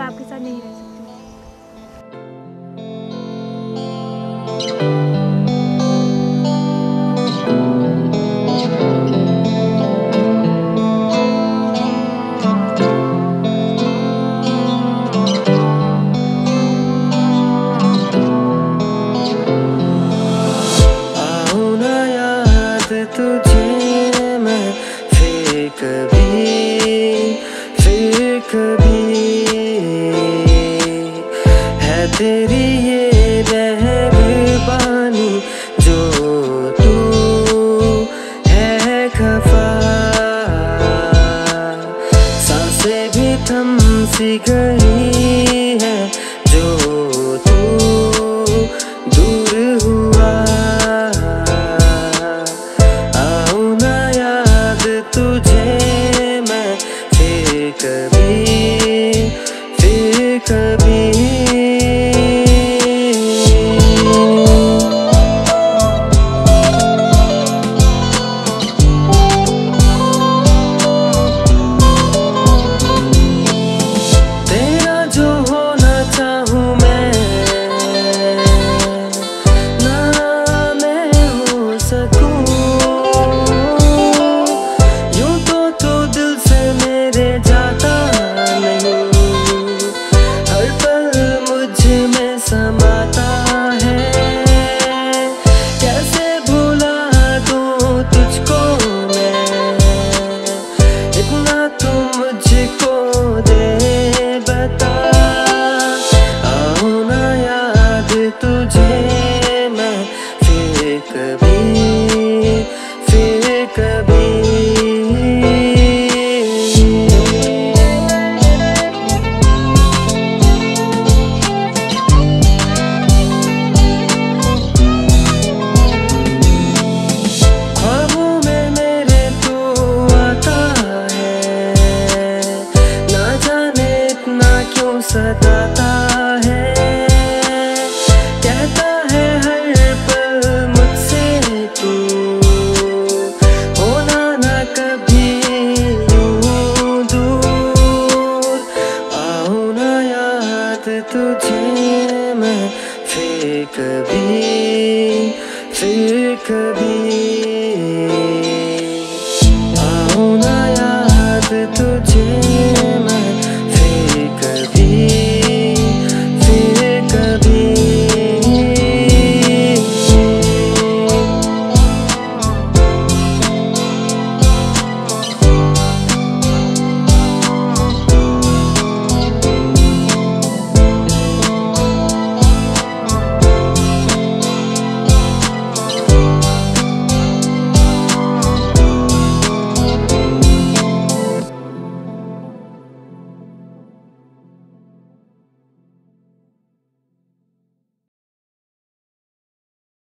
अब आपके साथ नहीं रह सकती। तेरी ये मेहरबानी जो तू है खफा, सांसें भी थम सी गई है जो तू दूर हुआ। आऊं ना याद तुझे मैं फिर कभी सताता है, कहता है हर पल मुझसे तू, होना ना कभी यूं दूर। आऊं ना याद तुझे मैं फिर कभी आऊं ना याद तुझे।